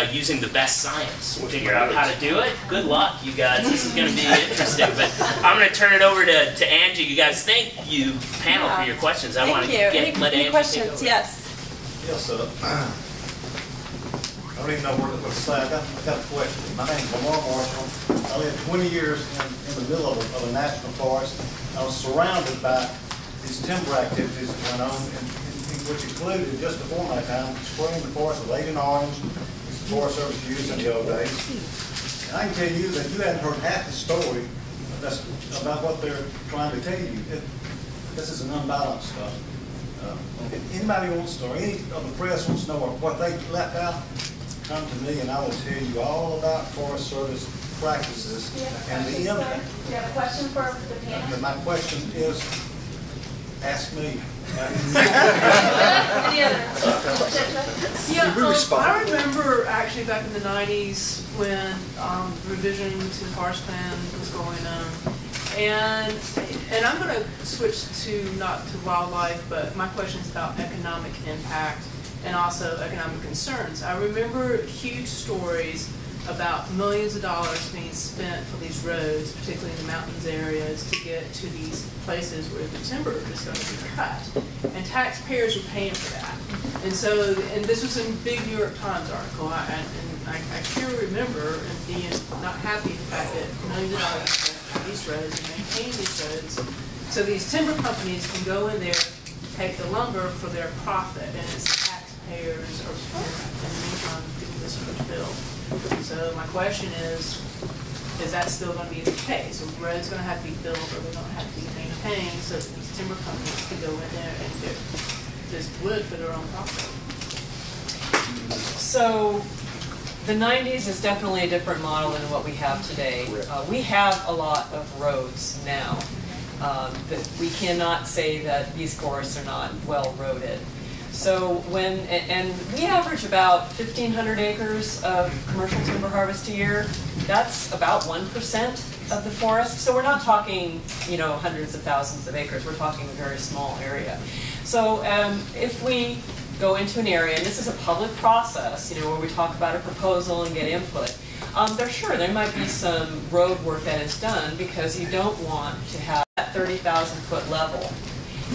and using the best science. We'll figure out how to do it. Good luck, you guys. This is going to be interesting. But I'm going to turn it over to Angie. You guys, thank you, panel, for your questions. I want to get let Angie questions. Take over. Yes, sir. I don't even know where to start. I got a question. My name's Lamar Marshall. I lived 20 years in the middle of a national forest. I was surrounded by these timber activities that went on, which included, just before my time, spraying the forest late in orange, which the Forest Service used in the old days. And I can tell you that you haven't heard half the story about what they're trying to tell you. This is an unbalanced stuff. If anybody wants to, or any of the press wants to know what they left out, come to me and I will tell you all about Forest Service practices and the impact. Do you have a question for the panel? My question is, ask me. I remember actually back in the 90s when revision to the forest plan was going on. And I'm going to switch to not to wildlife, but my question is about economic impact and also economic concerns. I remember huge stories about millions of dollars being spent for these roads, particularly in the mountains areas, to get to these places where the timber is going to be cut. And taxpayers were paying for that. And so, and this was in a big New York Times article, and I clearly remember being not happy with the fact that millions of dollars spent on these roads and maintaining these roads. So these timber companies can go in there, take the lumber for their profit, and it's taxpayers are paying for this sort of bill. So my question is that still going to be the case? Are the roads going to have to be built, or they're going to have to be maintained so that these timber companies can go in there and get this wood for their own profit? So the 90s is definitely a different model than what we have today. We have a lot of roads now. That we cannot say that these forests are not well roaded. So when, and we average about 1,500 acres of commercial timber harvest a year. That's about 1% of the forest. So we're not talking, you know, hundreds of thousands of acres. We're talking a very small area. So if we go into an area, and this is a public process, you know, where we talk about a proposal and get input, there might be some road work that is done because you don't want to have that 30,000-foot level.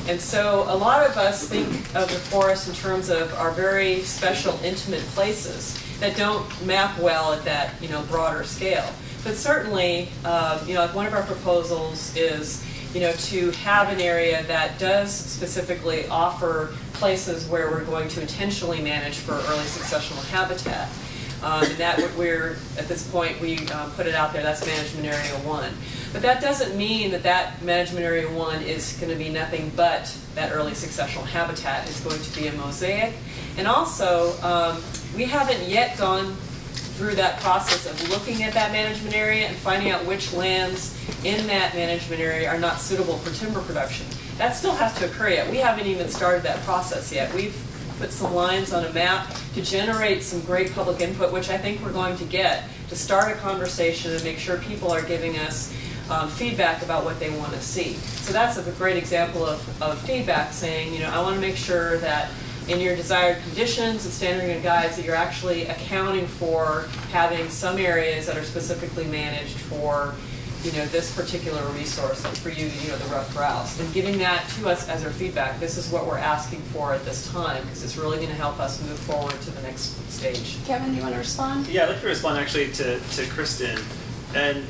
And so a lot of us think of the forest in terms of our very special, intimate places that don't map well at that, you know, broader scale. But certainly, you know, like one of our proposals is, you know, to have an area that does specifically offer places where we're going to intentionally manage for early successional habitat. And that we're, at this point, we put it out there, that's Management Area 1. But that doesn't mean that that Management Area 1 is going to be nothing but that early successional habitat. It's going to be a mosaic. And also, we haven't yet gone through that process of looking at that management area and finding out which lands in that management area are not suitable for timber production. That still has to occur yet. We haven't even started that process yet. We've put some lines on a map to generate some great public input, which I think we're going to get, to start a conversation and make sure people are giving us feedback about what they want to see. So that's a great example of feedback, saying, you know, I want to make sure that in your desired conditions and standards and guides that you're actually accounting for having some areas that are specifically managed for, you know, this particular resource, like for you, you know, the rough grouse, and giving that to us as our feedback. This is what we're asking for at this time, because it's really going to help us move forward to the next stage. Kevin, do you want to respond? Yeah, I'd like to respond actually to Kristen. And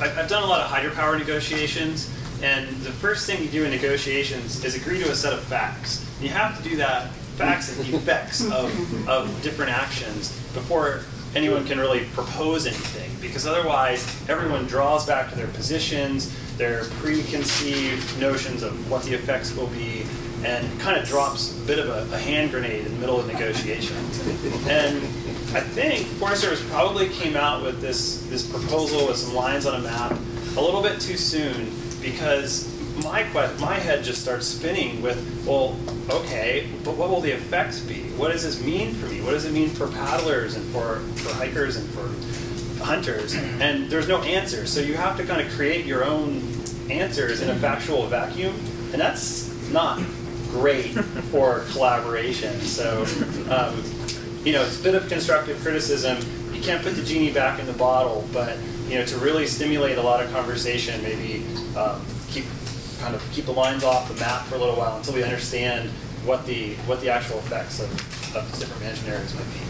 I've done a lot of hydropower negotiations, and the first thing you do in negotiations is agree to a set of facts. You have to do that, facts and effects of different actions, before anyone can really propose anything, because otherwise everyone draws back to their positions, their preconceived notions of what the effects will be, and kind of drops a bit of a hand grenade in the middle of negotiations. And I think Forest Service probably came out with this proposal with some lines on a map a little bit too soon, because my head just starts spinning with, well, okay, but what will the effects be? What does this mean for me? What does it mean for paddlers and for hikers and for hunters? And there's no answer, so you have to kind of create your own answers in a factual vacuum, and that's not great for collaboration. So you know, it's a bit of constructive criticism. You can't put the genie back in the bottle, but you know, to really stimulate a lot of conversation, maybe keep the lines off the map for a little while until we understand what the actual effects of different management areas might be.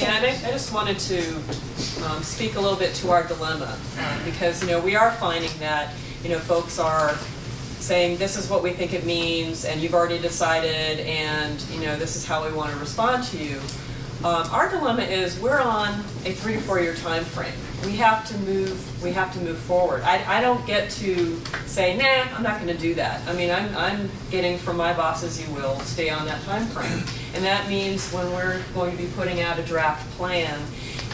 Yeah, and I just wanted to speak a little bit to our dilemma, because you know, we are finding that, you know, folks are saying this is what we think it means, and you've already decided, and you know, this is how we want to respond to you. Our dilemma is we're on a 3 to 4 year time frame. We have to move forward. I don't get to say, nah, I'm not going to do that. I mean, I'm getting from my bosses, you will stay on that time frame. And that means when we're going to be putting out a draft plan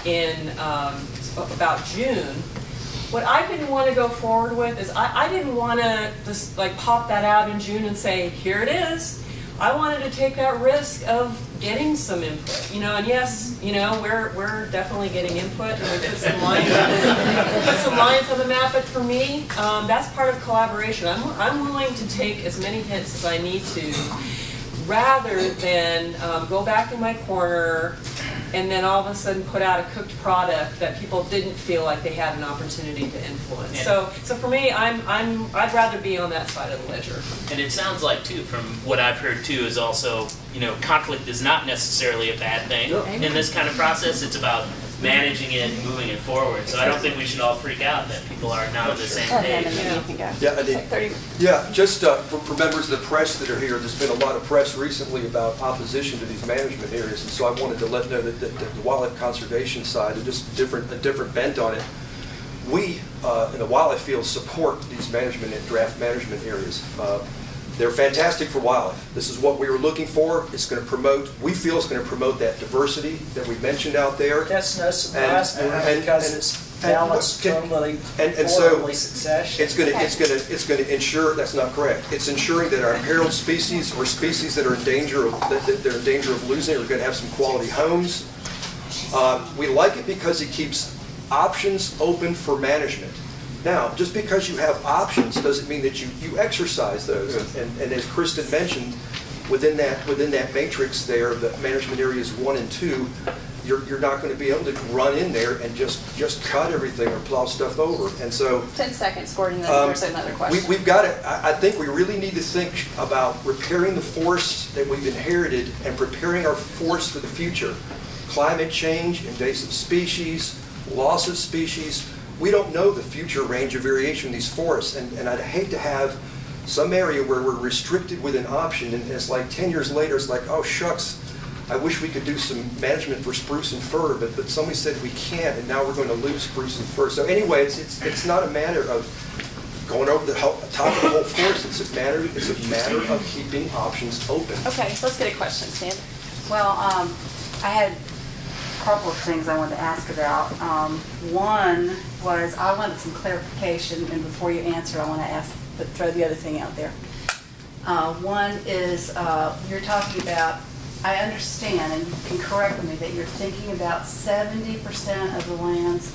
in about June, what I didn't want to go forward with is I didn't want to just like pop that out in June and say, here it is. I wanted to take that risk of getting some input, you know, and yes, you know, we're definitely getting input, and we put some lines on the map, but for me, that's part of collaboration. I'm willing to take as many hints as I need to, rather than go back in my corner and then all of a sudden put out a cooked product that people didn't feel like they had an opportunity to influence. Yeah. So for me, I'd rather be on that side of the ledger. And it sounds like too, from what I've heard too, is also, you know, conflict is not necessarily a bad thing. Nope. In this kind of process, it's about managing it and moving it forward. So I don't think we should all freak out that people are not on the same page. Yeah, just for members of the press that are here, there's been a lot of press recently about opposition to these management areas, and so I wanted to let know that the wildlife conservation side, and just a different bent on it, we in the wildlife field support these management and draft management areas. They're fantastic for wildlife. This is what we were looking for. It's going to promote, we feel it's going to promote that diversity that we mentioned out there. That's no surprise because it's balanced formally succession. It's going to ensure, that's not correct. It's ensuring that our imperiled species or species that are in danger of, that they're in danger of losing are going to have some quality homes. We like it because it keeps options open for management. Now, just because you have options doesn't mean that you exercise those. And as Kristen mentioned, within that matrix there, the management areas 1 and 2, you're not going to be able to run in there and just cut everything or plow stuff over. And so 10 seconds, Gordon. Then there's another question. We've got it. I think we really need to think about repairing the forests that we've inherited and preparing our forests for the future. Climate change, invasive species, loss of species. We don't know the future range of variation in these forests, and I'd hate to have some area where we're restricted with an option, and it's like 10 years later, it's like, oh shucks, I wish we could do some management for spruce and fir, but somebody said we can't, and now we're going to lose spruce and fir. So anyway, it's not a matter of going over the top of the whole forest. It's a matter of keeping options open. Okay, so let's get a question, Sam. Well, I had a couple of things I wanted to ask about. One was I wanted some clarification, and before you answer, I want to throw the other thing out there. One is you're talking about, I understand, and you can correct me, that you're thinking about 70% of the lands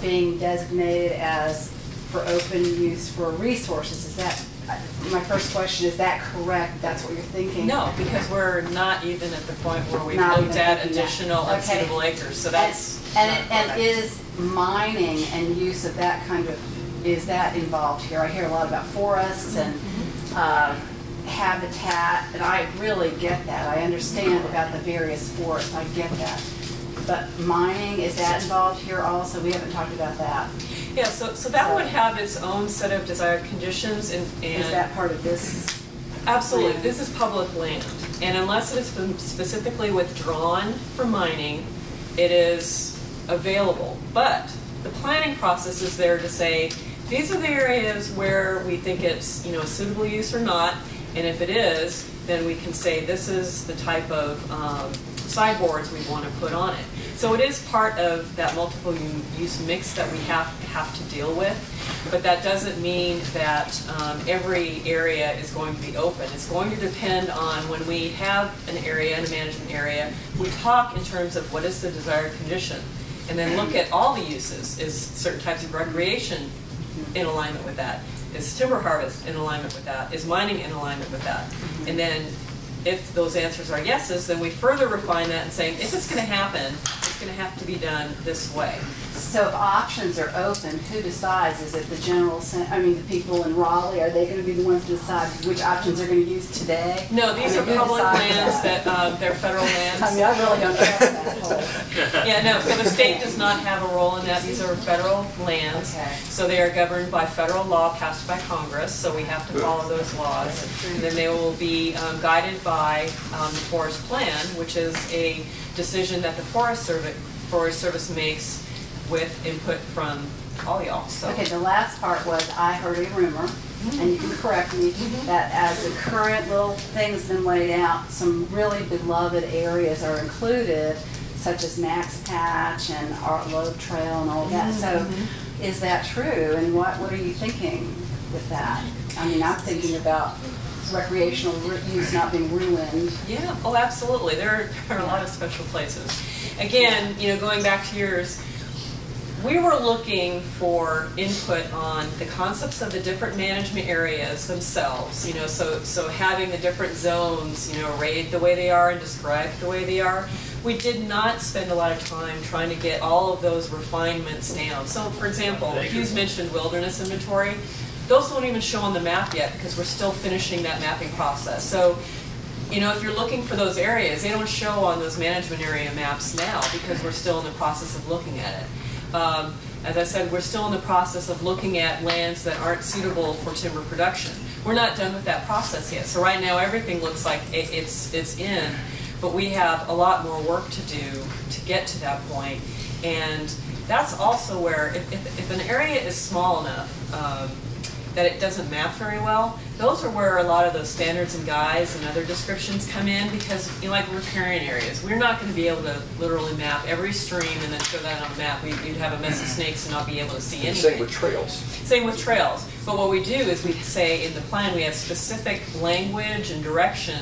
being designated as for open use for resources. Is that, my first question, is that correct? That's what you're thinking? No, because we're not even at the point where we've looked at additional unsuitable acres. So that's and is mining and use of that kind of, is that involved here? I hear a lot about forests and habitat, and I really get that. I understand about the various forests. I get that. But mining, is that involved here also? We haven't talked about that. Yeah, so that would have its own set of desired conditions. And is that part of this? Absolutely. Land? This is public land. And unless it has been specifically withdrawn for mining, it is available. But the planning process is there to say, these are the areas where we think it's, you know, suitable use or not. And if it is, then we can say this is the type of sideboards we want to put on it. So it is part of that multiple use mix that we have to deal with, but that doesn't mean that every area is going to be open. It's going to depend on, when we have an area and a management area, we talk in terms of what is the desired condition, and then look at all the uses. Is certain types of recreation in alignment with that? Is timber harvest in alignment with that? Is mining in alignment with that? And then if those answers are yeses, then we further refine that and saying, if it's going to happen, it's going to have to be done this way. So if options are open, who decides? Is it the general, I mean, the people in Raleigh, are they going to be the ones to decide which options they're going to use today? No, these are public lands that, they're federal lands. I mean, I really don't care about that whole. Yeah, no, so the state does not have a role in that. These are federal lands. Okay. So they are governed by federal law passed by Congress, so we have to follow those laws. And then they will be guided by the Forest Plan, which is a decision that the Forest Service makes with input from all y'all. So. Okay, the last part was I heard a rumor, and you can correct me, that as the current little thing's been laid out, some really beloved areas are included, such as Max Patch and Art Loeb Trail and all that. So is that true? And what are you thinking with that? I mean, I'm thinking about recreational use not being ruined. Yeah, oh, absolutely. There are a lot of special places. Again, you know, going back to yours, we were looking for input on the concepts of the different management areas themselves, you know, so having the different zones, you know, rated the way they are and described the way they are. We did not spend a lot of time trying to get all of those refinements down. So, for example, Hughes mentioned wilderness inventory. Those don't even show on the map yet because we're still finishing that mapping process. So, you know, if you're looking for those areas, they don't show on those management area maps now because we're still in the process of looking at it. As I said, we're still in the process of looking at lands that aren't suitable for timber production. We're not done with that process yet. So right now everything looks like it's in, but we have a lot more work to do to get to that point. And that's also where, if an area is small enough that it doesn't map very well, those are where a lot of those standards and guides and other descriptions come in, because, you know, like riparian areas, we're not going to be able to literally map every stream and then show that on a map. You'd have a mess of snakes and not be able to see anything. Same with trails. Same with trails. But what we do is we say in the plan we have specific language and direction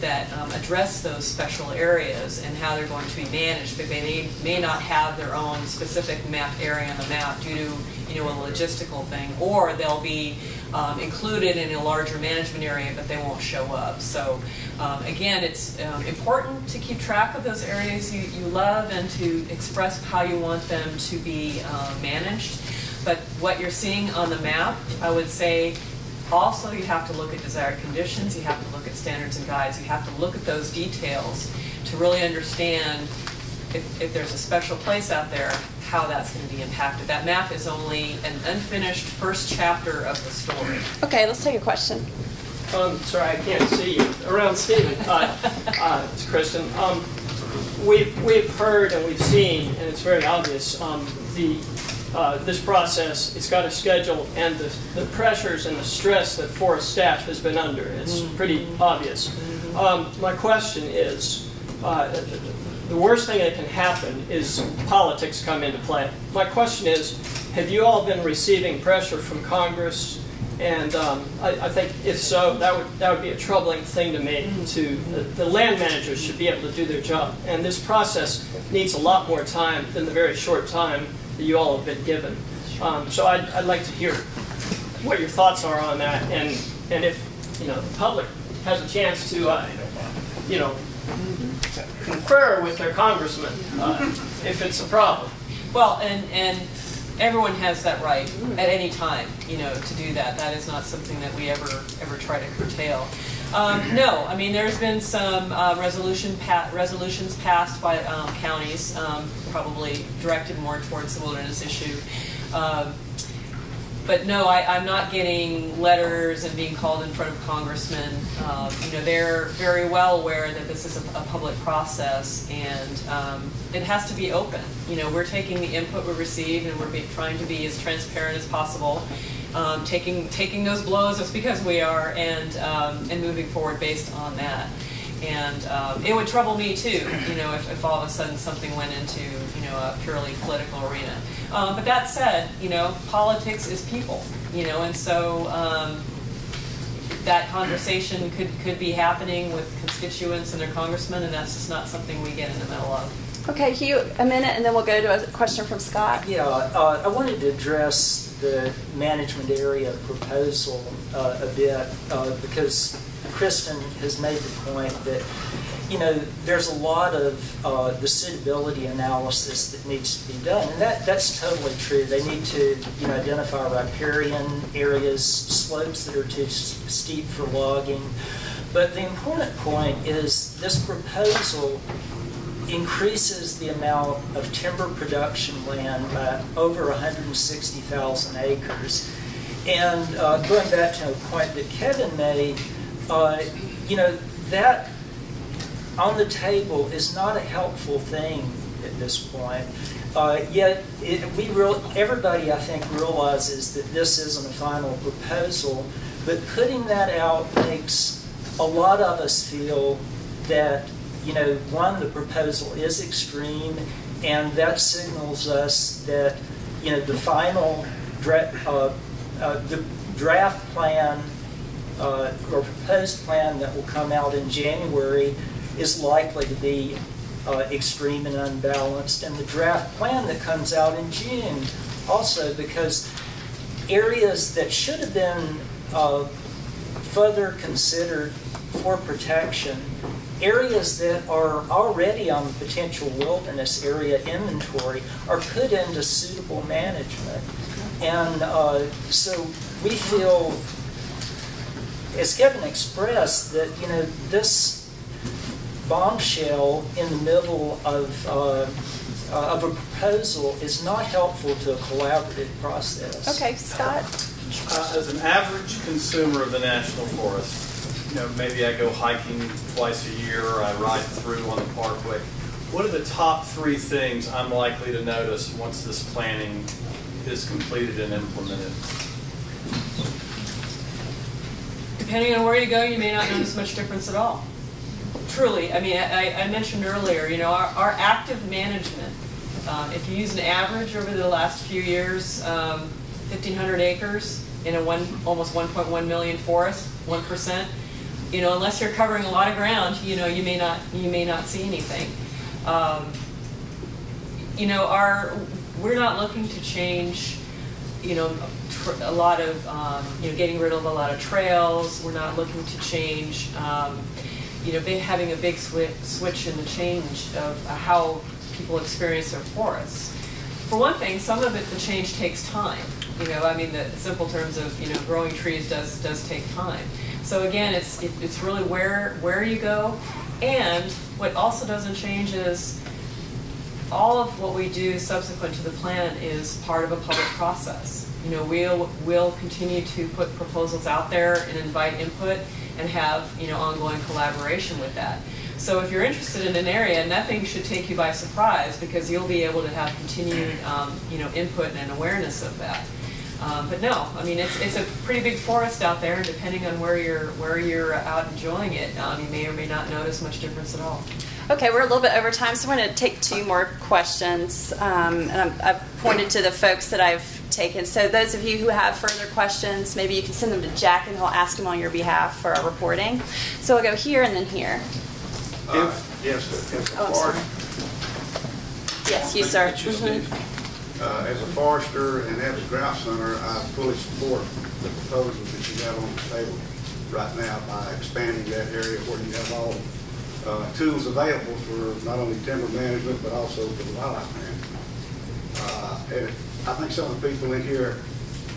that address those special areas and how they're going to be managed, but they may not have their own specific map area on the map due to, you know, a logistical thing, or they'll be included in a larger management area, but they won't show up. So again, it's important to keep track of those areas you love and to express how you want them to be managed. But what you're seeing on the map, I would say, also you have to look at desired conditions, you have to look at standards and guides, you have to look at those details to really understand if there's a special place out there, how that's going to be impacted. That map is only an unfinished first chapter of the story. Okay, let's take a question. Sorry, I can't see you. Around Stephen. It's Kristen. We've heard and we've seen, and it's very obvious, this process, it's got a schedule, and the pressures and the stress that forest staff has been under. It's pretty obvious. My question is, the worst thing that can happen is politics come into play. My question is, have you all been receiving pressure from Congress? And I think if so, that would be a troubling thing to me. The land managers should be able to do their job. And this process needs a lot more time than the very short time that you all have been given. So I'd like to hear what your thoughts are on that. And if, you know, the public has a chance to, you know, confer with their congressman if it's a problem. Well, and everyone has that right at any time, you know, to do that. That is not something that we ever try to curtail. No, I mean, there's been some resolutions passed by counties, probably directed more towards the wilderness issue. But no, I'm not getting letters and being called in front of congressmen. You know, they're very well aware that this is a public process, and it has to be open. You know, we're taking the input we receive, and we're trying to be as transparent as possible, taking those blows just because we are, and moving forward based on that. And it would trouble me too, you know, if all of a sudden something went into, you know, a purely political arena. But that said, you know, politics is people, you know, and so that conversation could be happening with constituents and their congressmen, and that's just not something we get in the middle of. Okay, Hugh, a minute, and then we'll go to a question from Scott. Yeah, I wanted to address the management area proposal a bit because Kristen has made the point that, you know, there's a lot of the suitability analysis that needs to be done, and that's totally true. They need to, you know, identify riparian areas, slopes that are too steep for logging. But the important point is this proposal increases the amount of timber production land by over 160,000 acres. And going back to a point that Kevin made, you know, that on the table is not a helpful thing at this point. Yet, everybody, I think, realizes that this isn't a final proposal, but putting that out makes a lot of us feel that, you know, one, the proposal is extreme, and that signals us that, you know, the final draft plan or proposed plan that will come out in January is likely to be extreme and unbalanced, and the draft plan that comes out in June also, because areas that should have been further considered for protection, areas that are already on the potential wilderness area inventory, are put into suitable management. And so we feel, as Kevin expressed, that, you know, this bombshell in the middle of a proposal is not helpful to a collaborative process. Okay, Scott? As an average consumer of the National Forest, you know, maybe I go hiking twice a year, or I ride through on the parkway. What are the top three things I'm likely to notice once this planning is completed and implemented? Depending on where you go, you may not notice much difference at all. Truly, I mean, I mentioned earlier, you know, our active management. If you use an average over the last few years, 1,500 acres in a almost 1.1 million forest, 1%. You know, unless you're covering a lot of ground, you know, you may not see anything. You know, we're not looking to change, you know, a lot of you know, getting rid of a lot of trails. We're not looking to change, you know, having a big switch in the change of how people experience their forests. For one thing, some of it, the change takes time. You know, I mean, the simple terms of, you know, growing trees does take time. So again, it's really where you go, and what also doesn't change is all of what we do subsequent to the plan is part of a public process. You know, we'll continue to put proposals out there and invite input and have, you know, ongoing collaboration with that. So if you're interested in an area, nothing should take you by surprise, because you'll be able to have continued you know, input and awareness of that. But no, I mean, it's a pretty big forest out there, and depending on where you're out enjoying it, you may or may not notice much difference at all. Okay, we're a little bit over time, so we're going to take two more questions. And I've pointed to the folks that I've taken. So those of you who have further questions, maybe you can send them to Jack, and he'll ask them on your behalf for our reporting. So we'll go here and then here. Yes, you, sir. As a forester and as a grouse hunter, I fully support the proposal that you have on the table right now by expanding that area where you have all tools available for not only timber management but also for wildlife management. And I think some of the people in here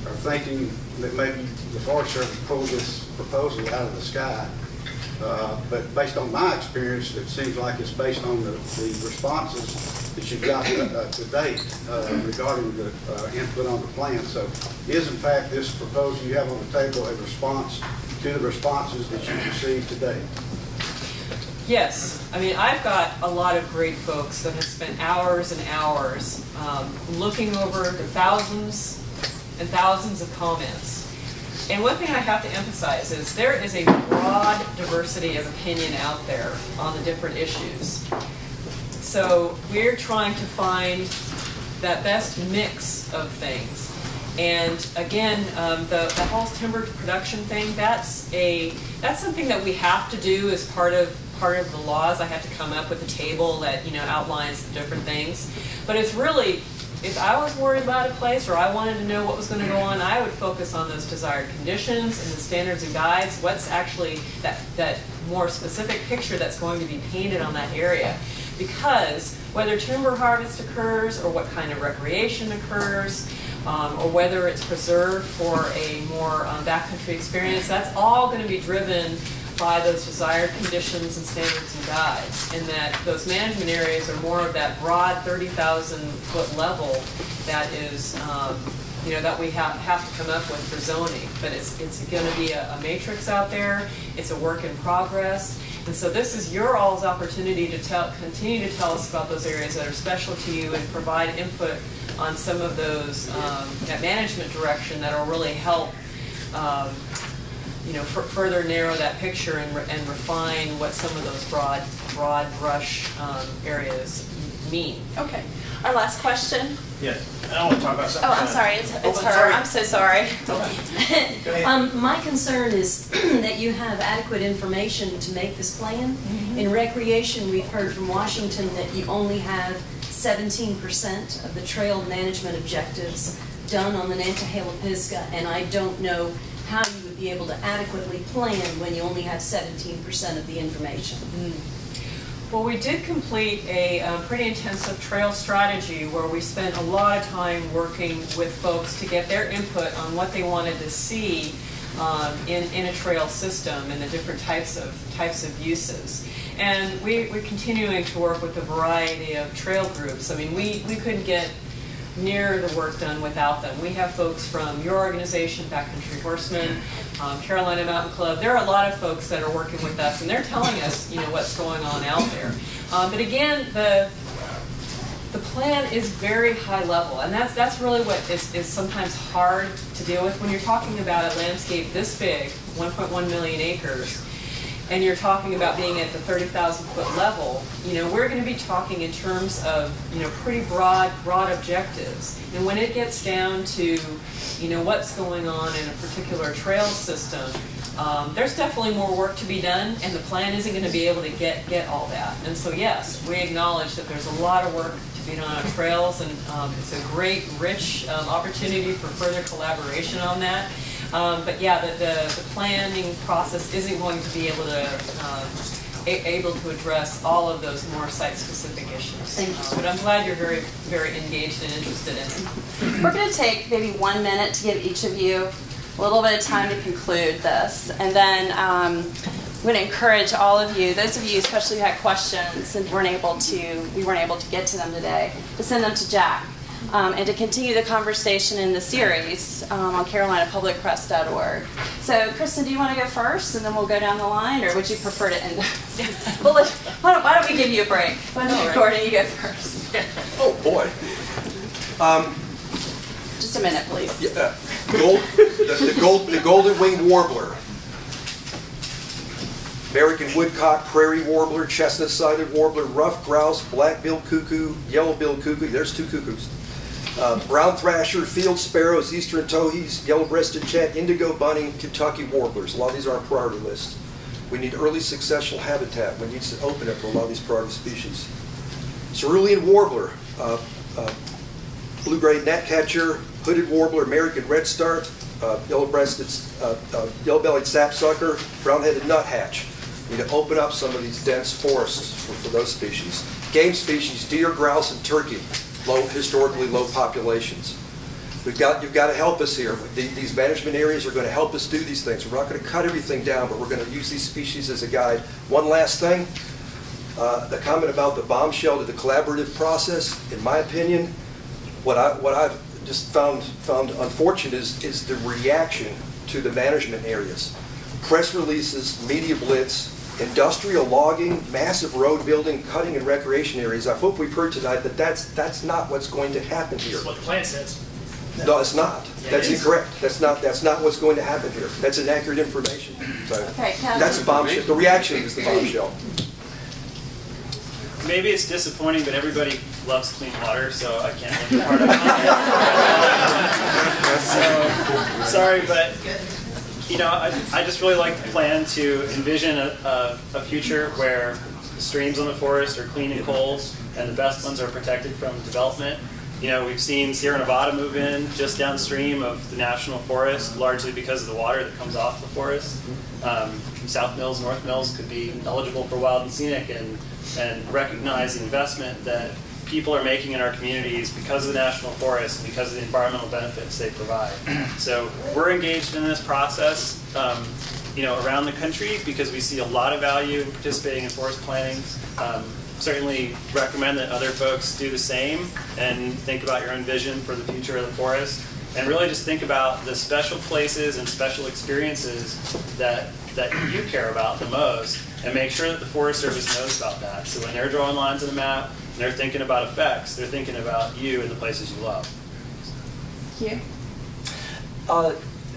are thinking that maybe the Forest Service pulled this proposal out of the sky. But based on my experience, it seems like it's based on the responses that you've got to date regarding the input on the plan. So is, in fact, this proposal you have on the table a response to the responses that you've received to date? Yes. I mean, I've got a lot of great folks that have spent hours and hours looking over the thousands and thousands of comments. And one thing I have to emphasize is there is a broad diversity of opinion out there on the different issues. So we're trying to find that best mix of things. And again, the whole timber production thing, that's something that we have to do as part of part of the laws. I have to come up with a table that, you know, outlines the different things. But it's really, if I was worried about a place or I wanted to know what was going to go on, I would focus on those desired conditions and the standards and guides, what's actually that more specific picture that's going to be painted on that area. Because whether timber harvest occurs or what kind of recreation occurs, or whether it's preserved for a more backcountry experience, that's all going to be driven by those desired conditions and standards and guides, and that those management areas are more of that broad 30,000-foot level that is, you know, that we have to come up with for zoning. But it's going to be a matrix out there. It's a work in progress, and so this is your all's opportunity to continue to tell us about those areas that are special to you and provide input on some of those that management direction that will really help. You know, further narrow that picture and refine what some of those broad brush areas mean. Okay. Our last question. Yes. I don't want to talk about something. Oh, I'm sorry. It's her. Sorry. I'm so sorry. Okay. My concern is that you have adequate information to make this plan. Mm-hmm. In recreation, we've heard from Washington that you only have 17% of the trail management objectives done on the Nantahala Pisgah, and I don't know how you be able to adequately plan when you only have 17% of the information. Mm. Well, we did complete a pretty intensive trail strategy where we spent a lot of time working with folks to get their input on what they wanted to see in a trail system and the different types of uses. And we're continuing to work with a variety of trail groups. I mean, we couldn't get near the work done without them. We have folks from your organization, Backcountry Horsemen, Carolina Mountain Club. There are a lot of folks that are working with us, and they're telling us, you know, what's going on out there. But again, the plan is very high level, and that's really what is sometimes hard to deal with when you're talking about a landscape this big, 1.1 million acres. And you're talking about being at the 30,000-foot level, you know, we're going to be talking in terms of, you know, pretty broad objectives. And when it gets down to, you know, what's going on in a particular trail system, there's definitely more work to be done, and the plan isn't going to be able to get all that. And so, yes, we acknowledge that there's a lot of work to be done on trails, and it's a great, rich opportunity for further collaboration on that. But yeah, the planning process isn't going to be able to address all of those more site-specific issues. Thank you. But I'm glad you're very, very engaged and interested in it. We're going to take maybe 1 minute to give each of you a little bit of time to conclude this, and then I'm going to encourage all of you, those of you especially who had questions and we weren't able to get to them today, to send them to Jack. And to continue the conversation in the series on carolinapublicpress.org. So, Kristen, do you want to go first, and then we'll go down the line, or would you prefer to end? Well, why don't we give you a break? Why don't Courtney, you go first? Oh, boy. Just a minute, please. Yeah, the golden winged warbler. American woodcock, prairie warbler, chestnut-sided warbler, ruffed grouse, black-billed cuckoo, yellow-billed cuckoo. There's two cuckoos. Brown thrasher, field sparrows, eastern towhees, yellow-breasted chat, indigo bunting, Kentucky warblers. A lot of these are on priority lists. We need early successional habitat. We need to open it for a lot of these priority species. Cerulean warbler, blue-gray gnatcatcher, hooded warbler, American redstart, yellow-breasted, yellow-bellied sapsucker, brown-headed nuthatch. We need to open up some of these dense forests for those species. Game species: deer, grouse, and turkey. Historically low populations. You've got to help us here. These management areas are going to help us do these things. We're not going to cut everything down, but we're going to use these species as a guide. One last thing, the comment about the bombshell to the collaborative process. In my opinion, what I've just found unfortunate is the reaction to the management areas. Press releases, media blitz, industrial logging, massive road building, cutting and recreation areas. I hope we've heard tonight that that's not what's going to happen here. That's what the plan says. No, it's not. Yeah, that's incorrect. That's not what's going to happen here. That's inaccurate information. So okay, that's a bombshell. The reaction is the bombshell. Maybe it's disappointing, but everybody loves clean water, so I can't be part of it. So sorry, but you know, I just really like the plan to envision a future where the streams in the forest are clean and cold, and the best ones are protected from development. You know, we've seen Sierra Nevada move in just downstream of the national forest, largely because of the water that comes off the forest. South Mills, North Mills could be eligible for wild and scenic, and recognize the investment that people are making in our communities because of the national forest and because of the environmental benefits they provide. So we're engaged in this process, you know, around the country, because we see a lot of value in participating in forest planning. Certainly recommend that other folks do the same and think about your own vision for the future of the forest, and really just think about the special places and special experiences that you care about the most, and make sure that the Forest Service knows about that. So when they're drawing lines on the map, and they're thinking about effects, they're thinking about you and the places you love. Yeah.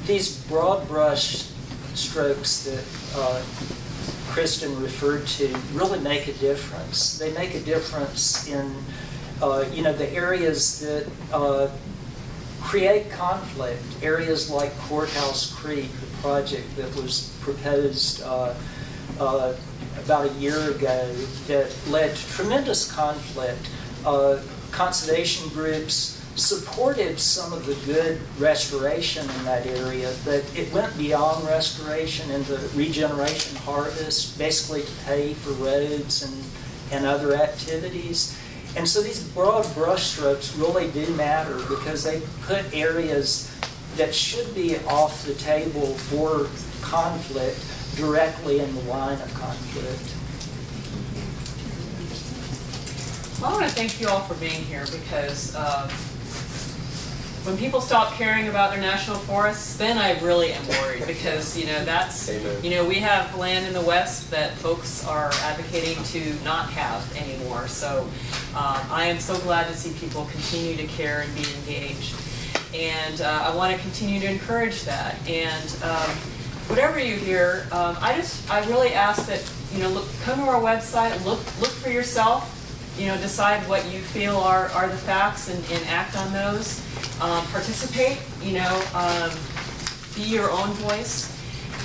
These broad brush strokes that Kristen referred to really make a difference. They make a difference in, you know, the areas that create conflict. Areas like Courthouse Creek, the project that was proposed about a year ago, that led to tremendous conflict. Conservation groups supported some of the good restoration in that area, but it went beyond restoration into regeneration harvest, basically to pay for roads and other activities. And so these broad brush strokes really do matter, because they put areas that should be off the table for conflict directly in the line of conflict. Well, I want to thank you all for being here, because when people stop caring about their national forests, then I really am worried, because, you know, that's, you know, we have land in the West that folks are advocating to not have anymore. So I am so glad to see people continue to care and be engaged. And I want to continue to encourage that. And whatever you hear, I really ask that, you know, look, come to our website, look for yourself, you know, decide what you feel are the facts, and act on those. Participate, you know, be your own voice.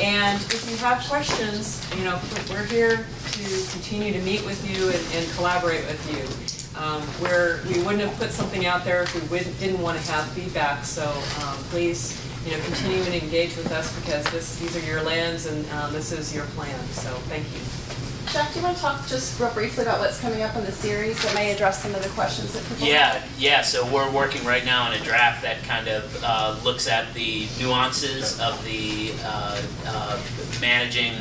And if you have questions, you know, we're here to continue to meet with you and collaborate with you. We wouldn't have put something out there if we didn't want to have feedback, so please, you know, continue and engage with us, because these are your lands, and this is your plan. So thank you. Jack, do you want to talk just real briefly about what's coming up in the series that may address some of the questions that people have? Yeah, so we're working right now on a draft that kind of looks at the nuances of the managing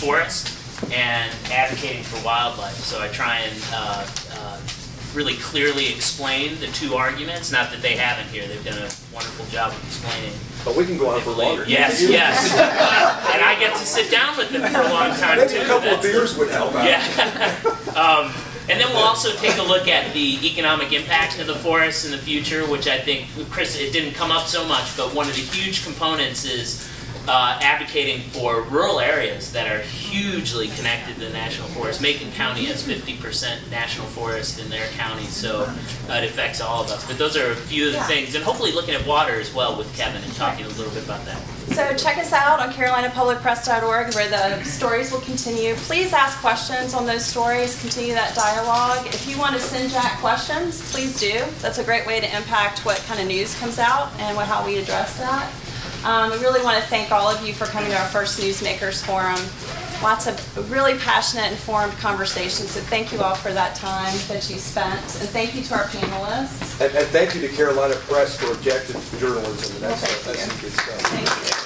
forest and advocating for wildlife. So I try and really clearly explain the two arguments. Not that they haven't here; they've done a wonderful job of explaining. But we can go on for longer. Yes, yes. And I get to sit down with them for a long time too. Maybe a couple of beers would help out. Yeah. And then we'll also take a look at the economic impact of the forest in the future, which I think, Chris, it didn't come up so much, but one of the huge components is advocating for rural areas that are hugely connected to the national forest. Macon County has 50% national forest in their county, so it affects all of us. But those are a few of the things, and hopefully looking at water as well with Kevin and talking a little bit about that. So check us out on carolinapublicpress.org, where the stories will continue. Please ask questions on those stories, continue that dialogue. If you want to send Jack questions, please do. That's a great way to impact what kind of news comes out and how we address that. I really want to thank all of you for coming to our first Newsmakers Forum. Lots of really passionate, informed conversations, so thank you all for that time that you spent. And thank you to our panelists. And thank you to Carolina Press for objective journalism. That's good stuff. Thank you.